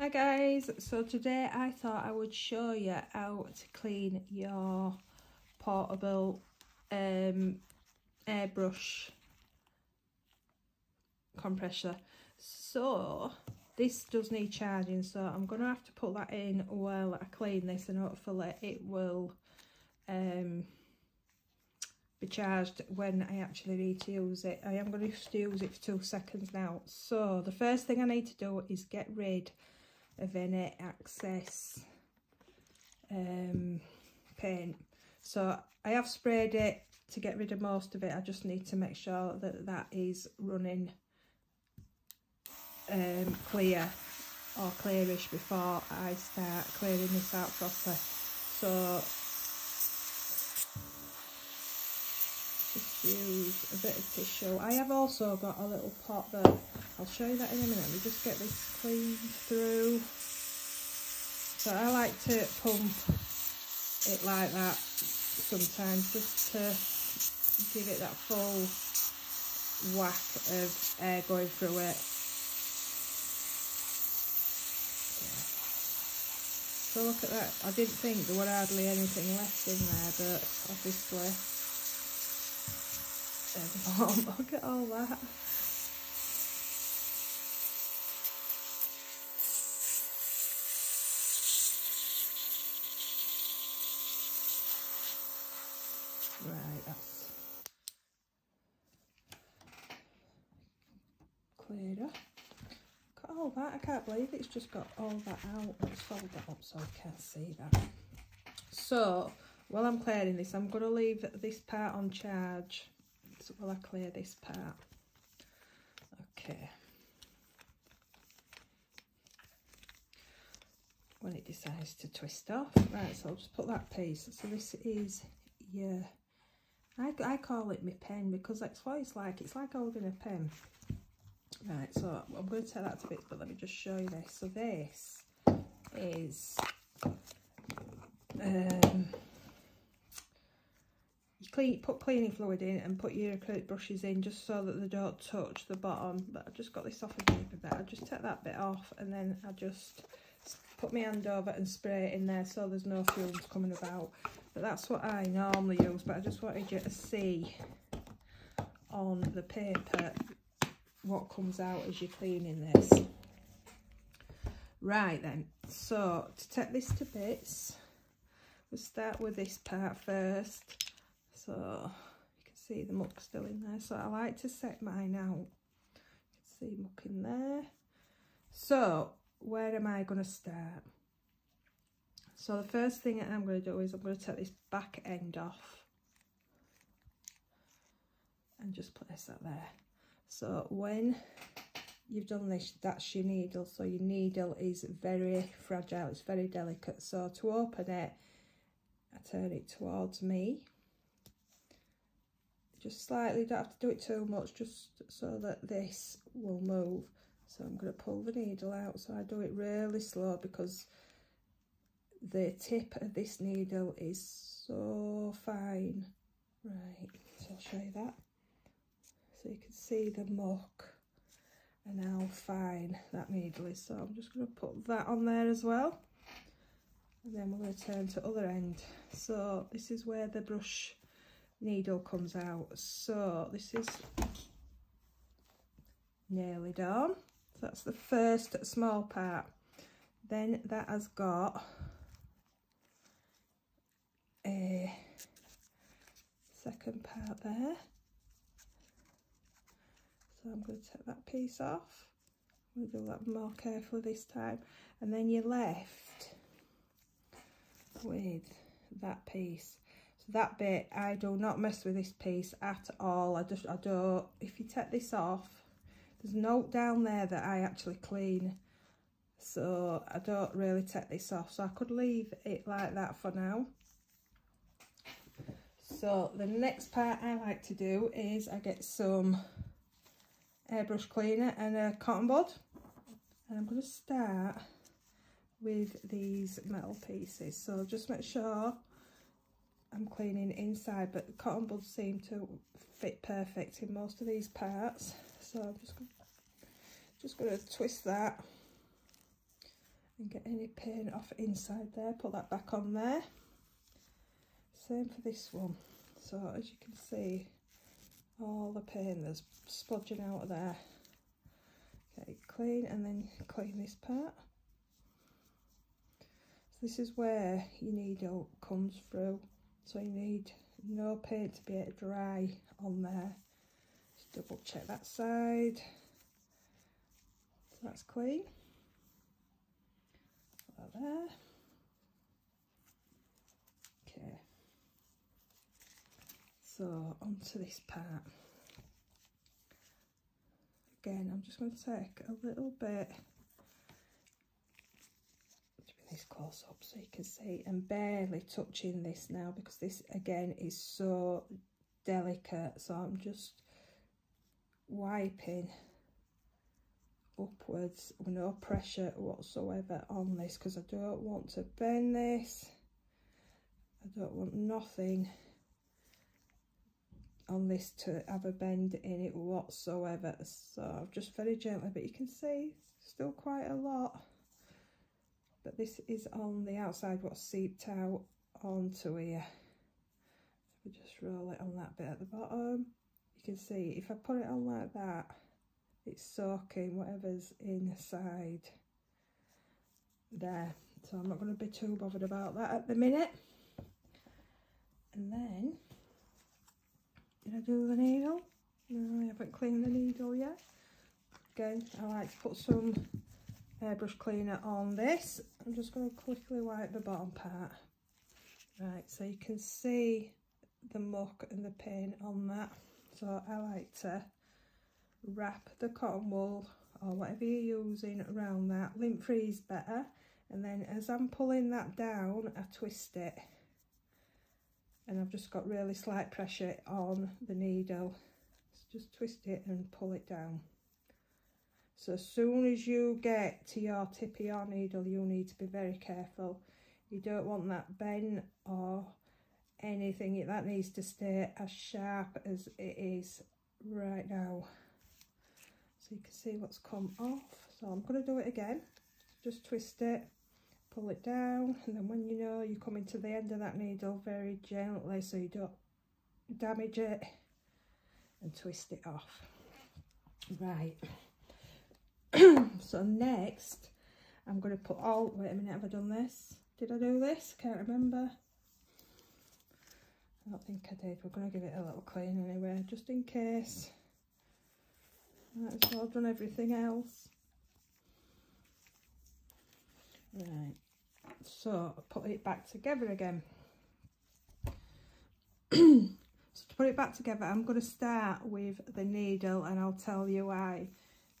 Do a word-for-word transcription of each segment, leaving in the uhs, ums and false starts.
Hi guys, so today I thought I would show you how to clean your portable um, airbrush compressor. So this does need charging, so I'm going to have to put that in while I clean this, and hopefully it will um, be charged when I actually need to use it. I am going to just use it for two seconds now. So the first thing I need to do is get rid of any excess um, paint. So I have sprayed it to get rid of most of it. I just need to make sure that that is running um, clear or clearish before I start clearing this out properly. So just use a bit of tissue. I have also got a little pot that I'll show you that in a minute. We just get this cleaned through. So I like to pump it like that sometimes, just to give it that full whack of air going through it. So look at that. I didn't think there were hardly anything left in there, but obviously look at all that. Right, that's cleared up. Look at all that. I can't believe it's just got all that out. Let's fold that up so I can't see that. So while I'm clearing this, I'm going to leave this part on charge. So will I clear this part? Okay. When it decides to twist off. Right, so I'll just put that piece. So this is your, I, I call it my pen because that's what it's like. It's like holding a pen. Right, so I'm going to take that to bits, but let me just show you this. So this is, um, Clean, put cleaning fluid in and put your acrylic brushes in just so that they don't touch the bottom. But I just got this off a paper bit. I just take that bit off and then I just put my hand over and spray it in there so there's no fumes coming about. But that's what I normally use, but I just wanted you to see on the paper what comes out as you're cleaning this. Right then, so to take this to bits, we'll start with this part first. So you can see the muck still in there. So I like to set mine out. You can see muck in there. So where am I going to start? So the first thing I'm going to do is I'm going to take this back end off and just place that there. So when you've done this, that's your needle. So your needle is very fragile. It's very delicate. So to open it, I turn it towards me. Just slightly, don't have to do it too much, just so that this will move. So I'm going to pull the needle out. So I do it really slow because the tip of this needle is so fine. Right, so I'll show you that. So you can see the muck and how fine that needle is. So I'm just going to put that on there as well. And then we're going to turn to the other end. So this is where the brush needle comes out. So this is nearly done. So that's the first small part. Then that has got a second part there. So I'm going to take that piece off. We'll do that more carefully this time. And then you're left with that piece. That bit, I do not mess with this piece at all. I just, I don't, if you take this off, there's a note down there that I actually clean. So I don't really take this off. So I could leave it like that for now. So the next part I like to do is I get some airbrush cleaner and a cotton bud. And I'm going to start with these metal pieces. So just make sure I'm cleaning inside, but the cotton buds seem to fit perfect in most of these parts. So I'm just, just going to twist that and get any paint off inside there, put that back on there. Same for this one. So as you can see, all the paint that's splodging out of there. Get it clean and then clean this part. So this is where your needle comes through. So you need no paint to be able to dry on there. Just double check that side. So that's clean. Put that there. Okay. So onto this part. Again, I'm just going to take a little bit, bring this close up so you can see, and barely touching this now because this again is so delicate. So I'm just wiping upwards with no pressure whatsoever on this because I don't want to bend this. I don't want nothing on this to have a bend in it whatsoever, so just very gently, but you can see still quite a lot. But this is on the outside what's seeped out onto here. So we just roll it on that bit at the bottom. You can see if I put it on like that, it's soaking whatever's inside there, so I'm not going to be too bothered about that at the minute. And then did I do the needle? No, I haven't cleaned the needle yet. Again, I like to put some airbrush cleaner on this. I'm just going to quickly wipe the bottom part. Right, so you can see the muck and the paint on that. So I like to wrap the cotton wool or whatever you're using around that. Lint free is better. And then as I'm pulling that down, I twist it. And I've just got really slight pressure on the needle. So just twist it and pull it down. So as soon as you get to your tip of your needle, you'll need to be very careful. You don't want that bend or anything. That needs to stay as sharp as it is right now. So you can see what's come off. So I'm going to do it again. Just twist it. Pull it down, and then when you know you're coming to the end of that needle, very gently so you don't damage it, and twist it off. Right. So next I'm going to put all, wait a minute, have I done this? Did I do this? Can't remember. I don't think I did. We're going to give it a little clean anyway, just in case. Might as well have done everything else. Right, so I put it back together again. So to put it back together, I'm going to start with the needle, and I'll tell you why.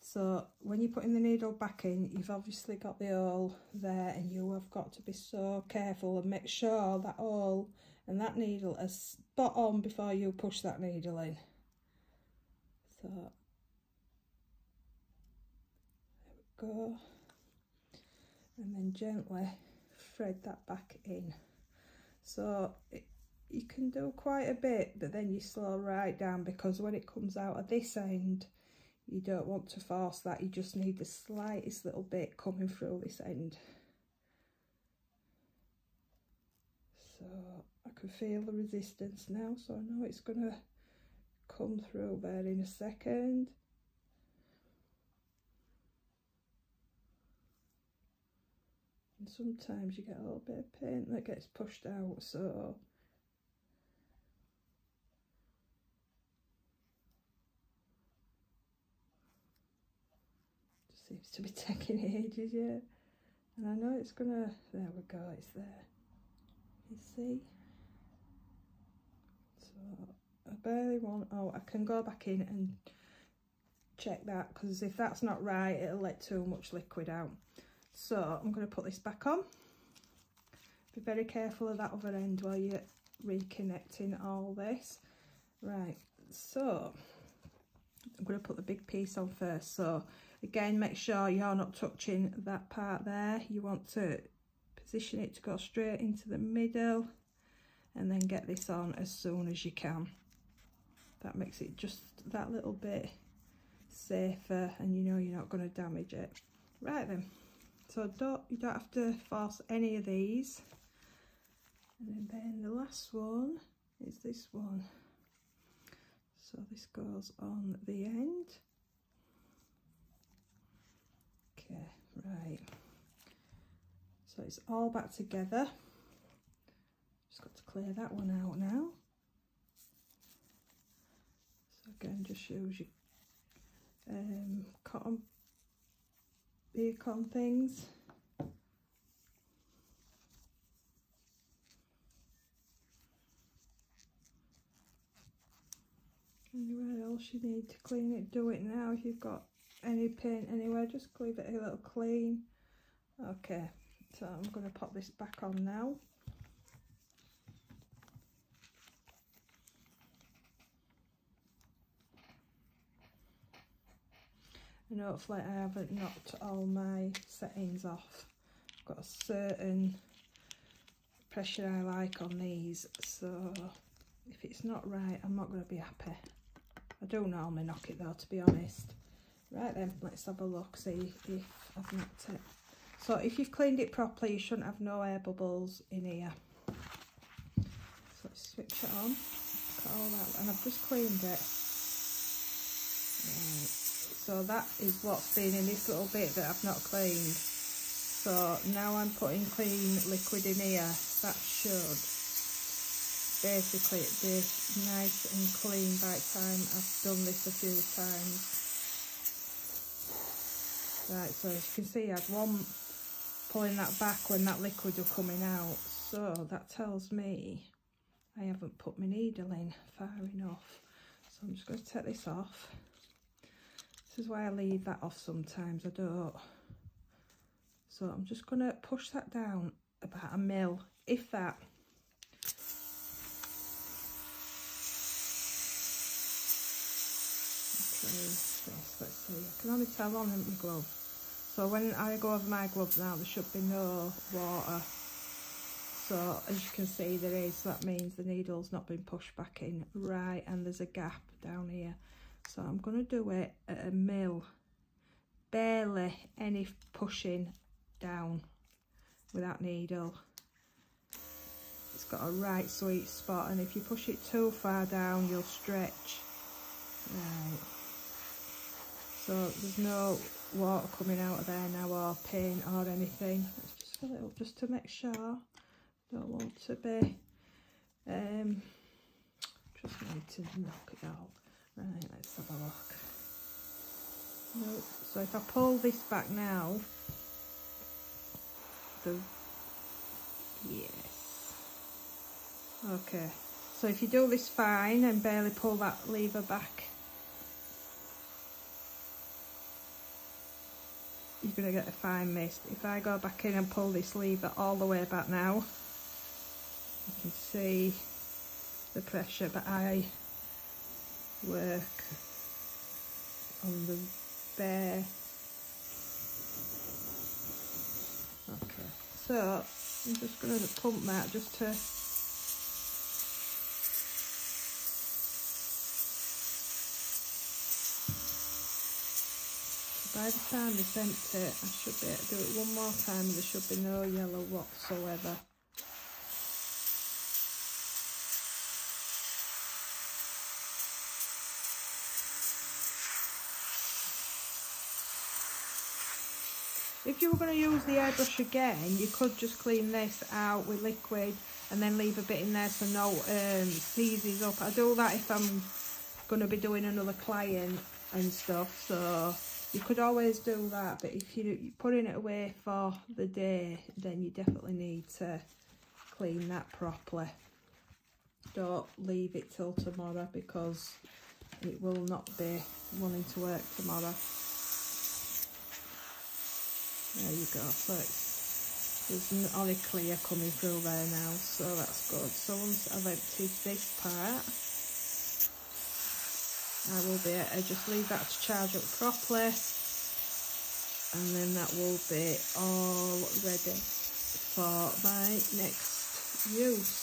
So when you're putting the needle back in, you've obviously got the awl there, and you have got to be so careful and make sure that awl and that needle are spot on before you push that needle in. So there we go. And then gently thread that back in. So it, you can do quite a bit, but then you slow right down, because when it comes out of this end, you don't want to force that. You just need the slightest little bit coming through this end. So I can feel the resistance now, so I know it's gonna come through there in a second. And sometimes you get a little bit of paint that gets pushed out, so just seems to be taking ages, yeah. And I know it's gonna, there we go, it's there. You see? So I barely want, oh, I can go back in and check that, because if that's not right, it'll let too much liquid out. So I'm going to put this back on. Be very careful of that other end while you're reconnecting all this. Right, so I'm going to put the big piece on first. So again, make sure you're not touching that part there. You want to position it to go straight into the middle, and then get this on as soon as you can. That makes it just that little bit safer, and you know you're not going to damage it. Right then. So don't, you don't have to force any of these. And then the last one is this one. So this goes on the end. Okay, right. So it's all back together. Just got to clear that one out now. So again, just use your um, cotton, beer cotton things. Anywhere else you need to clean it, do it now. If you've got any paint anywhere, just leave it a little clean. Okay, so I'm going to pop this back on now. And hopefully I haven't knocked all my settings off. I've got a certain pressure I like on these, so if it's not right, I'm not going to be happy. I do normally knock it though, to be honest. Right then, let's have a look, see if I've knocked it. So if you've cleaned it properly, you shouldn't have no air bubbles in here. So let's switch it on. Cut all that, and I've just cleaned it. Right. So that is what's been in this little bit that I've not cleaned. So now I'm putting clean liquid in here. That should basically this nice and clean by the time I've done this a few times. Right, so as you can see, I had one pulling that back when that liquid was coming out, so that tells me I haven't put my needle in far enough. So I'm just going to take this off. This is why I leave that off sometimes, I don't. So I'm just going to push that down about a mil, if that. Yes, let's see, I can only tell on my glove, so when I go over my gloves now there should be no water. So as you can see there is, so that means the needle's not been pushed back in right, and there's a gap down here. So I'm going to do it at a mil, barely any pushing down with that needle. It's got a right sweet spot, and if you push it too far down you'll stretch. Right. So there's no water coming out of there now, or paint or anything. Let's just fill it up just to make sure. Don't want to be, um, just need to knock it out. Right, let's have a look. Nope. So if I pull this back now, the, yes, okay. So if you do this fine and barely pull that lever back, you're going to get a fine mist. If I go back in and pull this lever all the way back now, you can see the pressure, but I work on the bare. Okay, so I'm just going to pump that just to by the time it's empty, I should be able to do it one more time and there should be no yellow whatsoever. If you were going to use the airbrush again, you could just clean this out with liquid and then leave a bit in there so no um, seizes up. I do that if I'm going to be doing another client and stuff, so you could always do that. But if you're putting it away for the day, then you definitely need to clean that properly. Don't leave it till tomorrow because it will not be wanting to work tomorrow. There you go, so it's, there's only clear coming through there now, so that's good. So once I've emptied this part, I will be able to just leave that to charge up properly, and then that will be all ready for my next use.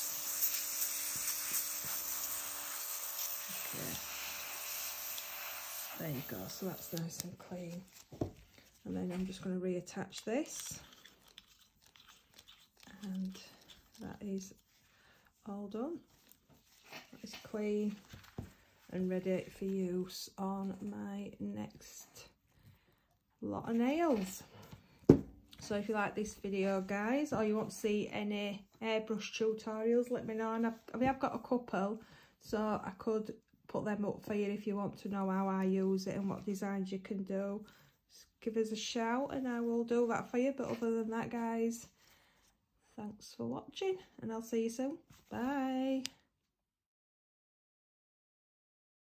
Okay, there you go, so that's nice and clean. and then I'm just going to reattach this, and that is all done. That is clean and ready for use on my next lot of nails. So if you like this video, guys, or you want to see any airbrush tutorials, let me know. And I've, I mean, I've got a couple, so I could put them up for you if you want to know how I use it and what designs you can do. Just give us a shout and I will do that for you. But other than that, guys, thanks for watching and I'll see you soon. Bye.